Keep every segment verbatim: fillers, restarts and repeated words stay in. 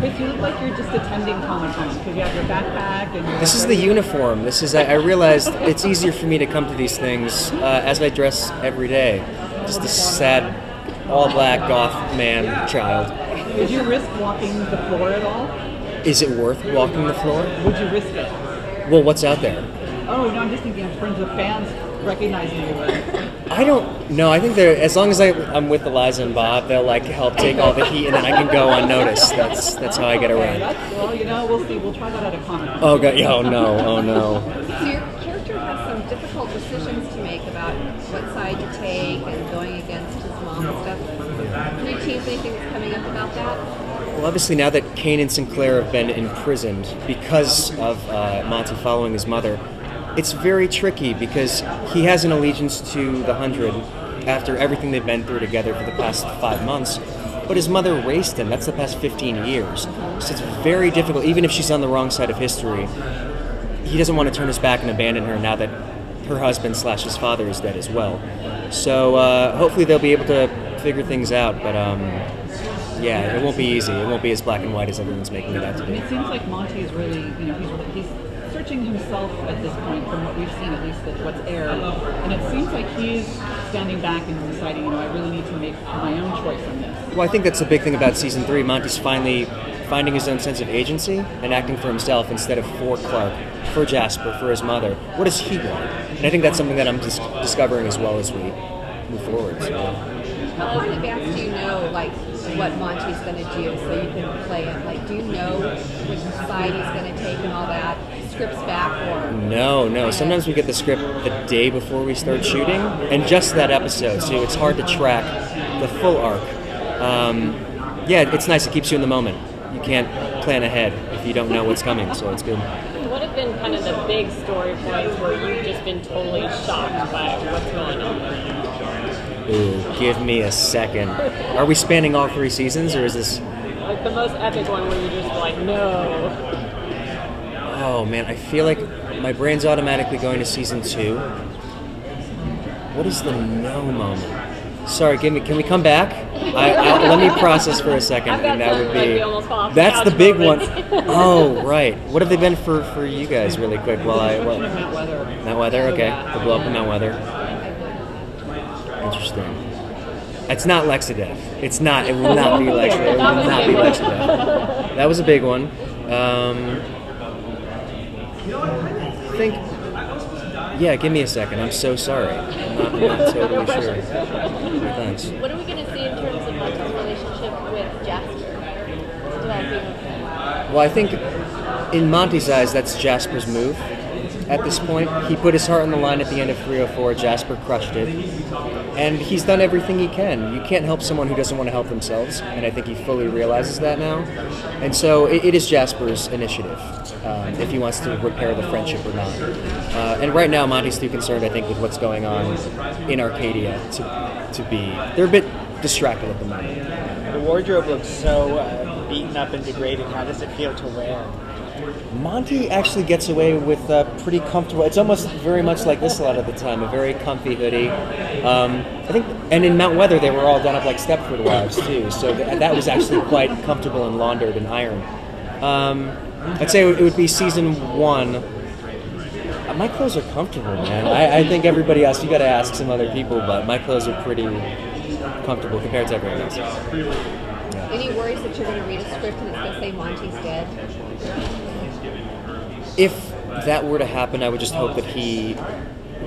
Because you look like you're just attending Comic Con because you have your backpack and your this is the uniform. This is I, I realized it's easier for me to come to these things uh, as I dress every day. Just a sad, all black goth man child. Would you risk walking the floor at all? Is it worth walking the floor? Would you risk it? Well, what's out there? Oh no, I'm just thinking in terms of fans recognizing you. But... I don't know. I think they're as long as I, I'm with Eliza and Bob, they'll like help take all the heat, and then I can go unnoticed. That's that's how I get around. Okay, well, you know, we'll see. We'll try that at a Comic Con. Oh god, yeah, oh no, oh no. So your character has some difficult decisions to make about what side to take and going against his mom and stuff. Yeah. Can you tease anything that's coming up about that? Well, obviously now that Kane and Sinclair have been imprisoned because of uh, Monty following his mother, it's very tricky because he has an allegiance to the Hundred after everything they've been through together for the past five months, but his mother raised him. That's the past fifteen years. So it's very difficult, even if she's on the wrong side of history. He doesn't want to turn his back and abandon her now that her husband slash his father is dead as well. So uh, hopefully they'll be able to figure things out, but... Um, yeah, it won't be easy. It won't be as black and white as everyone's making it out to be. It seems like Monty is really, you know, he's, he's searching himself at this point from what we've seen, at least that what's aired. And it seems like he's standing back and deciding, you know, I really need to make my own choice on this. Well, I think that's the big thing about season three. Monty's finally finding his own sense of agency and acting for himself instead of for Clark, for Jasper, for his mother. What does he want? And I think that's something that I'm just discovering as well as we move forward. So. How far in advance do you know, like, what Monty's going to do so you can play it? Like, do you know which side he's going to take and all that? Scripts back or... No, no. Sometimes we get the script the day before we start shooting, and just that episode, so it's hard to track the full arc. Um, yeah, it's nice. It keeps you in the moment. You can't plan ahead if you don't know what's coming, so it's good. What have been kind of the big story points where you've just been totally shocked by what's going on? Ooh, give me a second. Are we spanning all three seasons, or is this... Like the most epic one where you're just like, no. Oh, man, I feel like my brain's automatically going to season two. What is the no moment? Sorry, give me, can we come back? I, I, let me process for a second, and that would be... Like that's the big one. Oh, right. What have they been for, for you guys really quick? Well, I... Well, Mount Weather. Mount Weather, okay. The blow up of Mount Weather. Interesting. It's not Lexadeath. It's not. It will not be Lexadeath. It will not be Lexadeath. That was a big one. Um, I think. Yeah, give me a second. I'm so sorry. I'm not, I'm not totally sure. Thanks. What are we going to see in terms of Monty's relationship with Jasper? Well, I think in Monty's eyes, that's Jasper's move. At this point, he put his heart on the line at the end of three oh four, Jasper crushed it, and he's done everything he can. You can't help someone who doesn't want to help themselves, and I think he fully realizes that now. And so it, it is Jasper's initiative, um, if he wants to repair the friendship or not. Uh, and right now, Monty's too concerned, I think, with what's going on in Arcadia to, to be... They're a bit distracted at the moment. The wardrobe looks so uh, beaten up and degraded. How does it feel to wear? Monty actually gets away with uh, pretty comfortable. It's almost very much like this a lot of the time, a very comfy hoodie. Um, I think, and in Mount Weather, they were all done up like Stepford wives too, so th that was actually quite comfortable and laundered and ironed. Um, I'd say it would be season one. My clothes are comfortable, man. I, I think everybody else, you got to ask some other people, but my clothes are pretty comfortable compared to everyone else. Yeah. Any worries that you're going to read a script and it's going to say Monty's dead? If that were to happen, I would just hope that he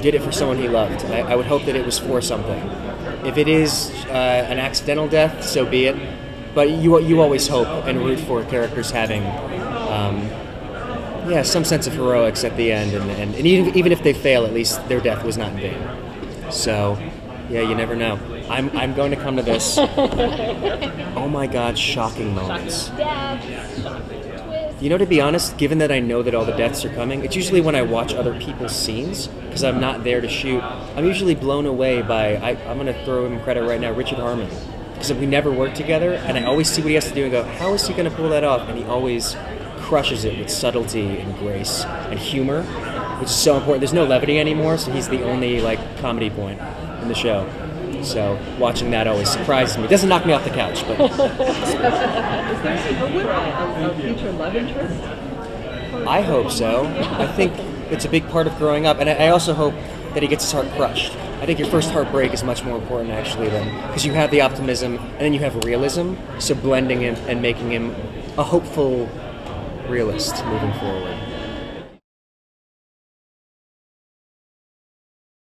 did it for someone he loved. I, I would hope that it was for something. If it is uh, an accidental death, so be it. But you you always hope and root for characters having um, yeah, some sense of heroics at the end. And, and, and even, even if they fail, at least their death was not in vain. So, yeah, you never know. I'm, I'm going to come to this. Oh my god, shocking moments. You know, to be honest, given that I know that all the deaths are coming, it's usually when I watch other people's scenes, because I'm not there to shoot. I'm usually blown away by, I, I'm going to throw him credit right now, Richard Harmon. Because we never work together, and I always see what he has to do and go, how is he going to pull that off? And he always crushes it with subtlety and grace and humor, which is so important. There's no levity anymore, so he's the only, like, comedy point in the show. So watching that always surprises me. It doesn't knock me off the couch. But. Is there a future love interest? I hope so. I think it's a big part of growing up, and I also hope that he gets his heart crushed. I think your first heartbreak is much more important, actually, than because you have the optimism and then you have realism. So blending him and making him a hopeful realist moving forward.